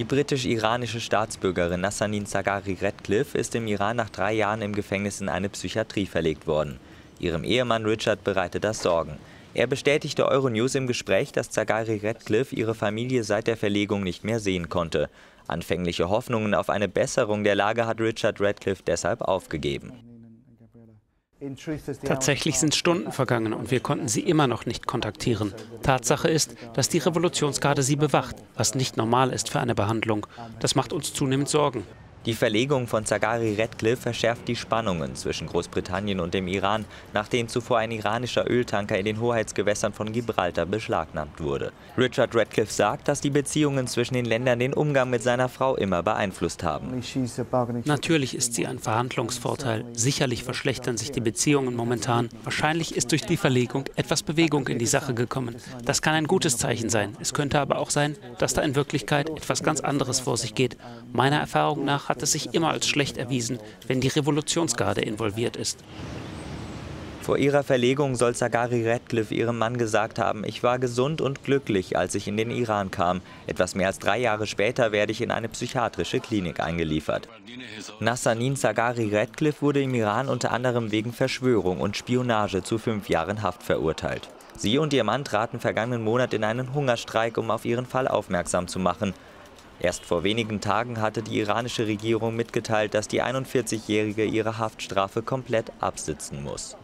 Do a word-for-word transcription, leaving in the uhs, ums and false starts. Die britisch-iranische Staatsbürgerin Nazanin Zaghari-Ratcliffe ist im Iran nach drei Jahren im Gefängnis in eine Psychiatrie verlegt worden. Ihrem Ehemann Richard bereitet das Sorgen. Er bestätigte Euronews im Gespräch, dass Zaghari-Ratcliffe ihre Familie seit der Verlegung nicht mehr sehen konnte. Anfängliche Hoffnungen auf eine Besserung der Lage hat Richard Ratcliffe deshalb aufgegeben. Tatsächlich sind Stunden vergangen und wir konnten sie immer noch nicht kontaktieren. Tatsache ist, dass die Revolutionsgarde sie bewacht, was nicht normal ist für eine Behandlung. Das macht uns zunehmend Sorgen. Die Verlegung von Zaghari-Ratcliffe verschärft die Spannungen zwischen Großbritannien und dem Iran, nachdem zuvor ein iranischer Öltanker in den Hoheitsgewässern von Gibraltar beschlagnahmt wurde. Richard Ratcliffe sagt, dass die Beziehungen zwischen den Ländern den Umgang mit seiner Frau immer beeinflusst haben. Natürlich ist sie ein Verhandlungsvorteil. Sicherlich verschlechtern sich die Beziehungen momentan. Wahrscheinlich ist durch die Verlegung etwas Bewegung in die Sache gekommen. Das kann ein gutes Zeichen sein. Es könnte aber auch sein, dass da in Wirklichkeit etwas ganz anderes vor sich geht. Meiner Erfahrung nach hat es sich immer als schlecht erwiesen, wenn die Revolutionsgarde involviert ist. Vor ihrer Verlegung soll Zaghari-Ratcliffe ihrem Mann gesagt haben, ich war gesund und glücklich, als ich in den Iran kam. Etwas mehr als drei Jahre später werde ich in eine psychiatrische Klinik eingeliefert. Nazanin Zaghari-Ratcliffe wurde im Iran unter anderem wegen Verschwörung und Spionage zu fünf Jahren Haft verurteilt. Sie und ihr Mann traten vergangenen Monat in einen Hungerstreik, um auf ihren Fall aufmerksam zu machen. Erst vor wenigen Tagen hatte die iranische Regierung mitgeteilt, dass die einundvierzigjährige ihre Haftstrafe komplett absitzen muss.